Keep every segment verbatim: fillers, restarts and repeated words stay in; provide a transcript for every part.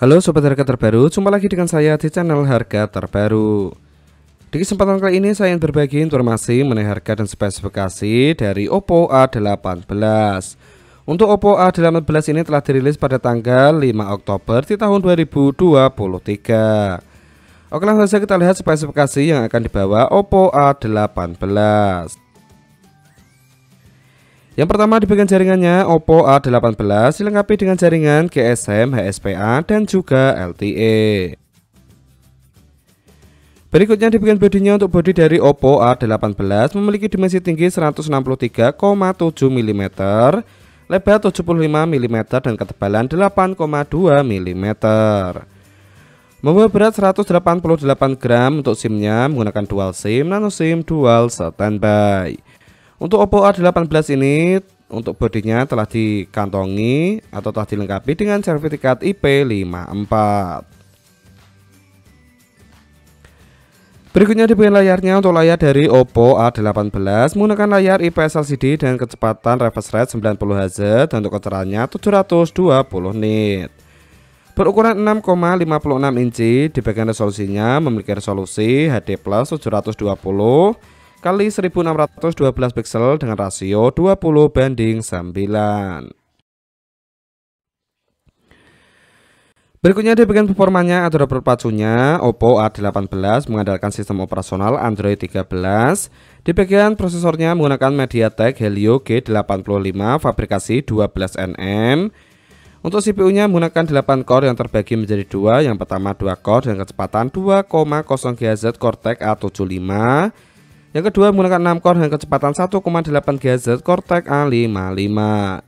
Halo sobat harga terbaru, jumpa lagi dengan saya di channel Harga Terbaru. Di kesempatan kali ini saya ingin berbagi informasi mengenai harga dan spesifikasi dari OPPO A delapan belas. Untuk OPPO A delapan belas ini telah dirilis pada tanggal lima Oktober di tahun dua ribu dua puluh tiga. Oke, langsung saja kita lihat spesifikasi yang akan dibawa OPPO A delapan belas. Yang pertama, di bagian jaringannya OPPO A delapan belas dilengkapi dengan jaringan G S M, H S P A, dan juga L T E. Berikutnya di bagian bodinya. Untuk bodi dari OPPO A delapan belas memiliki dimensi tinggi seratus enam puluh tiga koma tujuh milimeter, lebar tujuh puluh lima milimeter, dan ketebalan delapan koma dua milimeter. Membawa berat seratus delapan puluh delapan gram. Untuk SIM-nya menggunakan dual SIM, nano SIM, dual standby. Untuk OPPO A delapan belas ini, untuk bodinya telah dikantongi atau telah dilengkapi dengan sertifikat I P lima empat. Berikutnya di bagian layarnya. Untuk layar dari OPPO A delapan belas menggunakan layar I P S L C D dengan kecepatan refresh rate sembilan puluh hertz dan untuk kecerahannya tujuh ratus dua puluh nit. Berukuran enam koma lima enam inci, di bagian resolusinya memiliki resolusi H D Plus tujuh ratus dua puluh kali seribu enam ratus dua belas pixel dengan rasio dua puluh banding sembilan. Berikutnya di bagian performanya atau dapur pacunya, OPPO A delapan belas mengandalkan sistem operasional Android tiga belas. Di bagian prosesornya menggunakan Mediatek Helio G delapan puluh lima fabrikasi dua belas nanometer. Untuk C P U-nya menggunakan delapan core yang terbagi menjadi dua. Yang pertama dua core dengan kecepatan dua koma nol gigahertz Cortex A tujuh lima. Yang kedua menggunakan enam core dengan kecepatan satu koma delapan gigahertz Cortex A lima lima.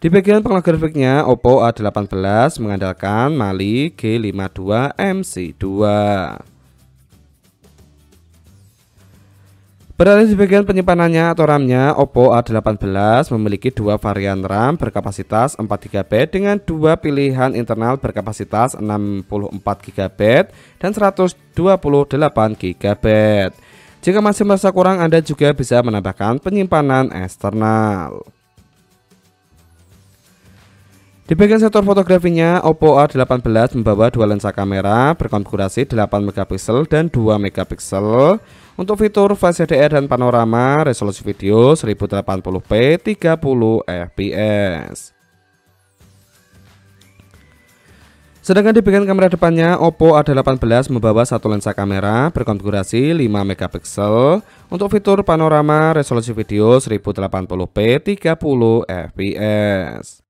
Di bagian pengelola grafiknya, OPPO A delapan belas mengandalkan Mali G lima dua M C dua. Beralih di bagian penyimpanannya atau RAM-nya, OPPO A delapan belas memiliki dua varian RAM berkapasitas empat gigabyte dengan dua pilihan internal berkapasitas enam puluh empat gigabyte dan seratus dua puluh delapan gigabyte. Jika masih merasa kurang, Anda juga bisa menambahkan penyimpanan eksternal. Di bagian sektor fotografinya, OPPO A delapan belas membawa dua lensa kamera berkonfigurasi delapan megapiksel dan dua megapiksel. Untuk fitur flash H D R dan panorama, resolusi video seribu delapan puluh p tiga puluh fps. Sedangkan di bagian kamera depannya, OPPO A delapan belas membawa satu lensa kamera berkonfigurasi lima megapiksel. Untuk fitur panorama, resolusi video seribu delapan puluh p tiga puluh fps.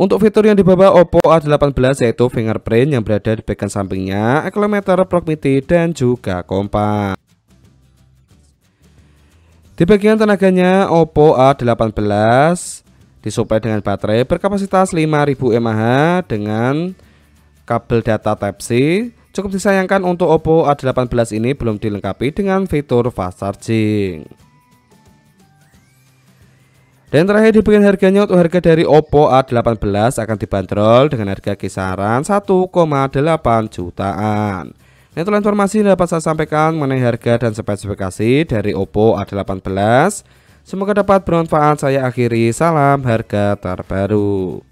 Untuk fitur yang dibawa OPPO A delapan belas yaitu fingerprint yang berada di bagian sampingnya, accelerometer, proximity, dan juga kompas. Di bagian tenaganya, OPPO A delapan belas disuplai dengan baterai berkapasitas lima ribu mAh dengan kabel data Type C. Cukup disayangkan untuk OPPO A delapan belas ini belum dilengkapi dengan fitur fast charging. Dan terakhir di bagian harganya. Untuk harga dari OPPO A delapan belas akan dibanderol dengan harga kisaran satu koma delapan jutaan. Nah, itulah informasi yang dapat saya sampaikan mengenai harga dan spesifikasi dari OPPO A delapan belas. Semoga dapat bermanfaat. Saya akhiri, salam harga terbaru.